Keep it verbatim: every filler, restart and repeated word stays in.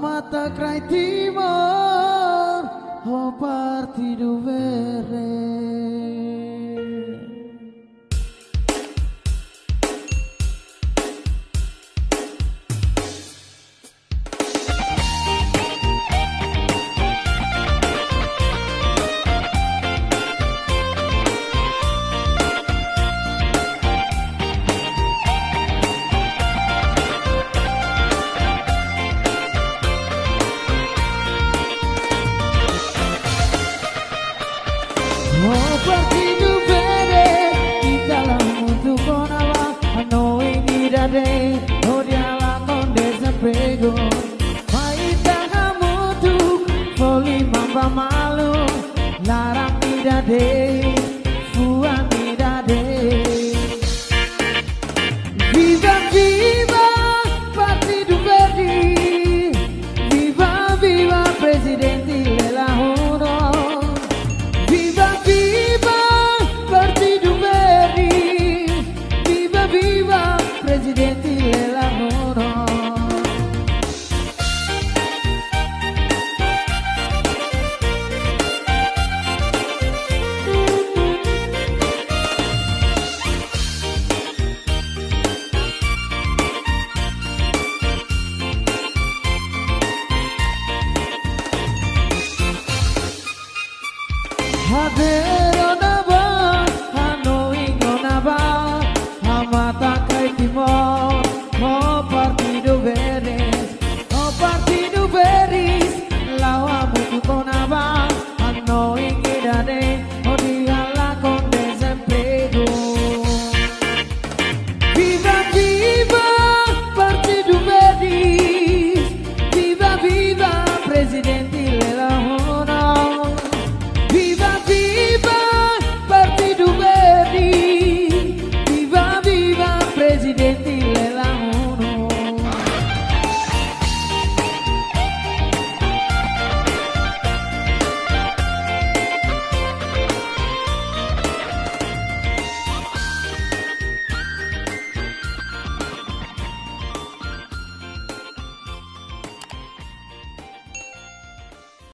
Mata krai timor ho partido vere. Hadir